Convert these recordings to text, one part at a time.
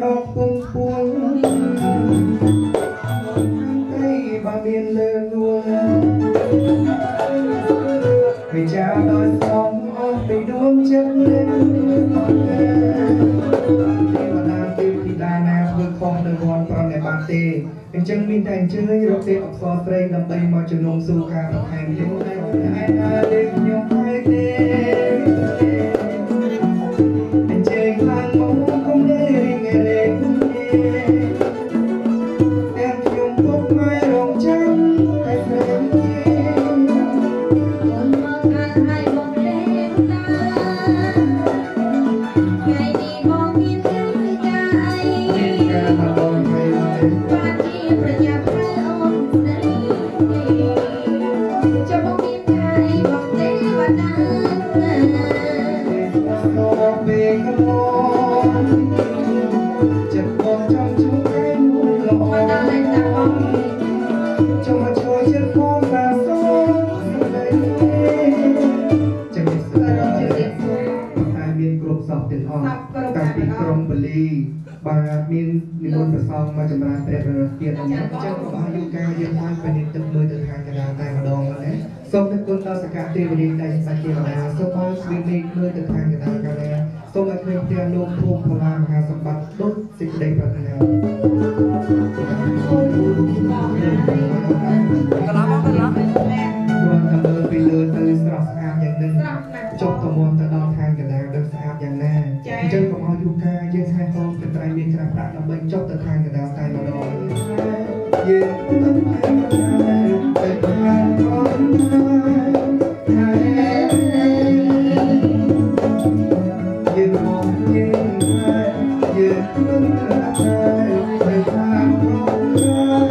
đọc cung cuốn tay ba miền lơ luôn vì cha tôi xong tình đuông chết lên con nghe em mà nam tiêu thì tai nam vương phong từ con con này bạn tê anh chân minh thành chơi rộp tê học so tây nằm tây mọi trường nông su ca học hành những tay anh là đêm nhiều hai tê anh chơi khăn mong không để nghe lên em dùng phút mai lòng trắng tay phèm bà miền miền Đông Bắc Sông mà chấm ra đẹp rồi kia là những chất bao nhiêu ca dân gian và những tâm mơ từ hàng ngàn tài mà đòn rồi đấy sông đất quân ta sẽ cả tiền đi đây và kia là sông bao xuyên đi mơ từ hàng ngàn tài cả sông là thuyền tiền luôn thua phù la hàng sông bạc đốt dịch đầy bạc Hãy subscribe cho kênh Ghiền Mì Gõ để không bỏ lỡ những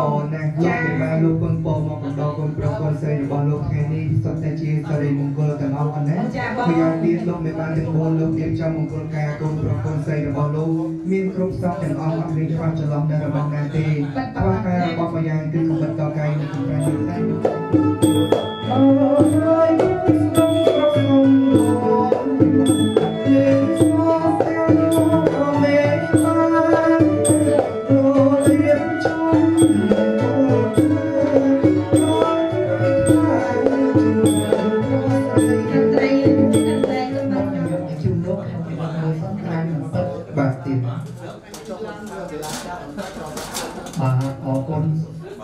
video hấp dẫn. Hãy subscribe cho kênh Ghiền Mì Gõ để không bỏ